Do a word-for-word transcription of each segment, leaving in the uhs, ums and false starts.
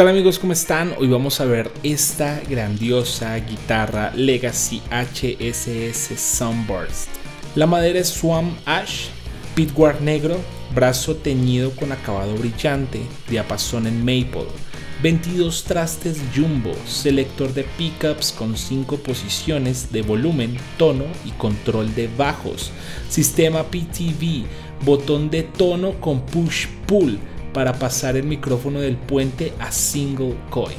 ¿Qué tal amigos? ¿Cómo están? Hoy vamos a ver esta grandiosa guitarra Legacy H S S Sunburst. La madera es Swamp Ash, pitguard negro, brazo teñido con acabado brillante, diapasón en maple, veintidós trastes Jumbo, selector de pickups con cinco posiciones de volumen, tono y control de bajos, sistema P T V, botón de tono con push-pull, para pasar el micrófono del puente a single coil.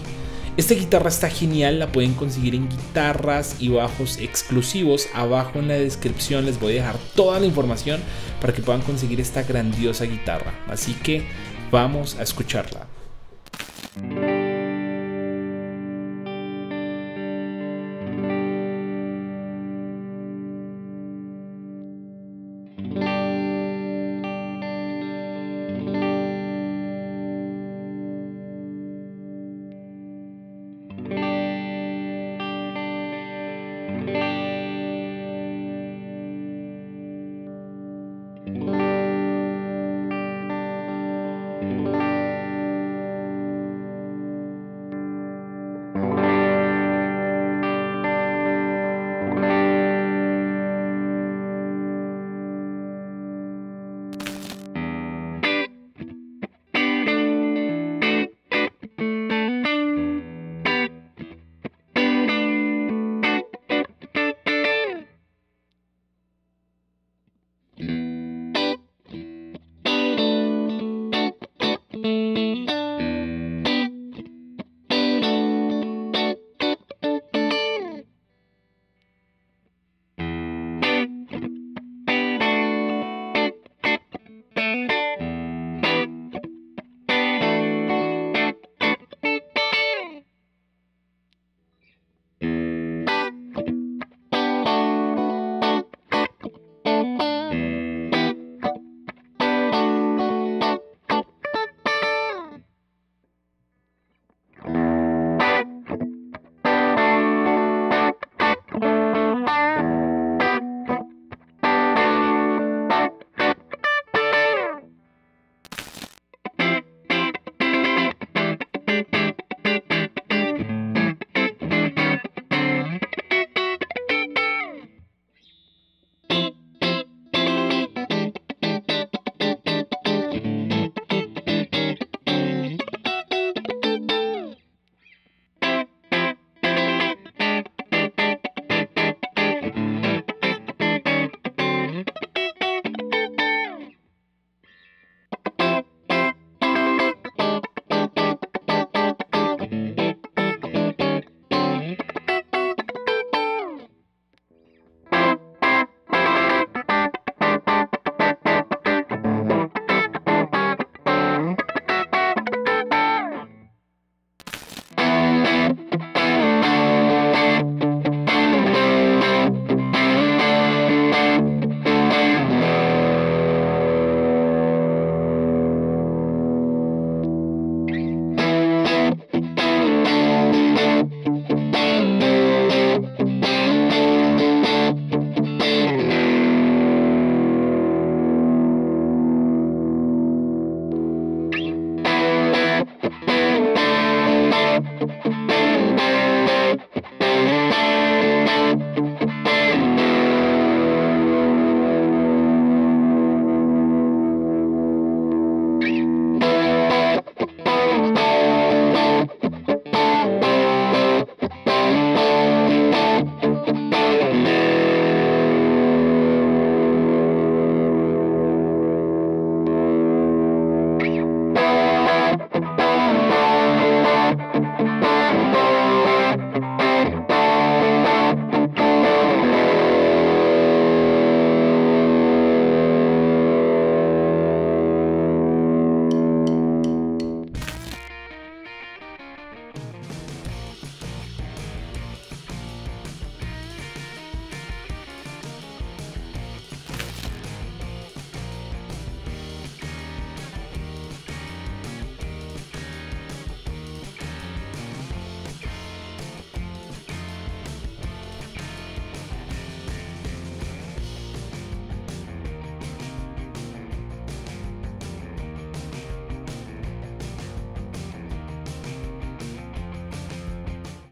Esta guitarra está genial, la pueden conseguir en guitarras y bajos exclusivos. Abajo en la descripción les voy a dejar toda la información para que puedan conseguir esta grandiosa guitarra. Así que vamos a escucharla.